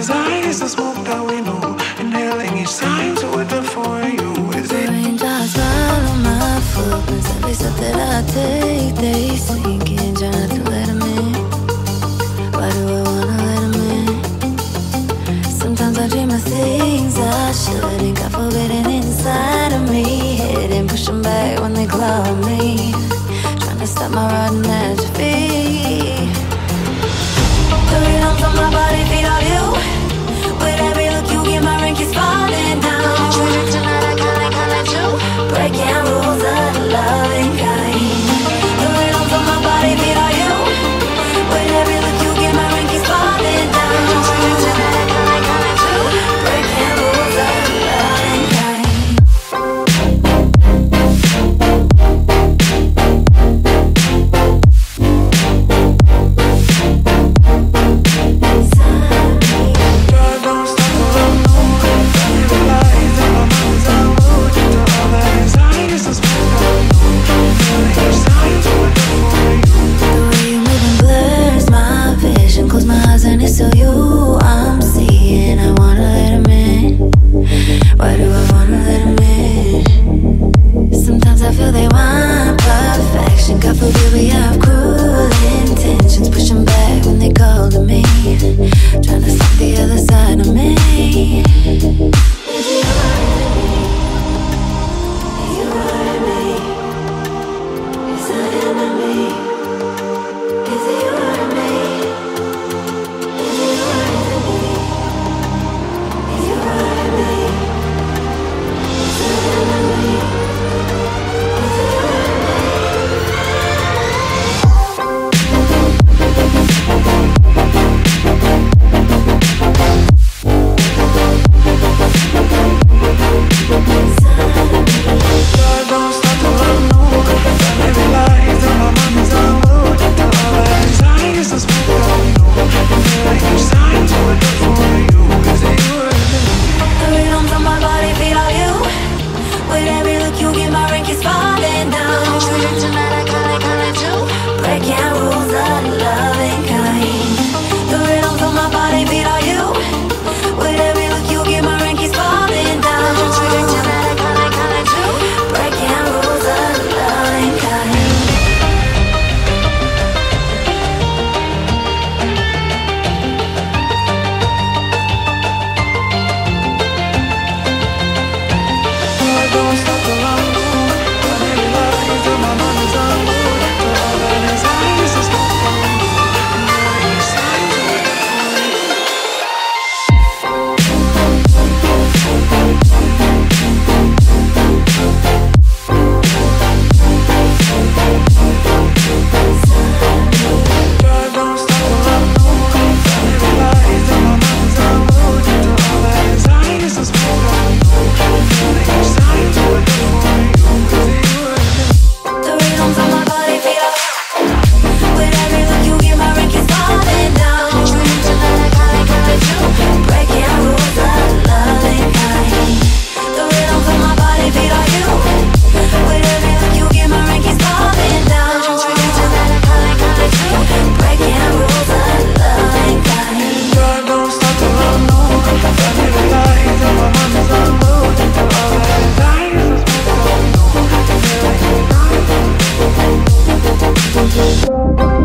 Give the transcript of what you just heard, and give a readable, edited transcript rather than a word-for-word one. inside is the smoke that we know. Inhaling each time to witness for you. Is it outside on my foot? But every step that I take, they sink in. Try not to let them in. Why do I wanna let them in? Sometimes I dream of things I shouldn't. Got forbidden inside of me, hidden, pushing back when they claw at me, trying to stop my rotten atrophy. 3 lumps on my body, feet on you. With every look you give, my rank is falling down. Tonight I can't let you. Breaking rules of loving kind. 3 lumps on my body, feet on you. With every look you give, my rank is falling down. Tonight I can't let you. Breaking rules of loving kind.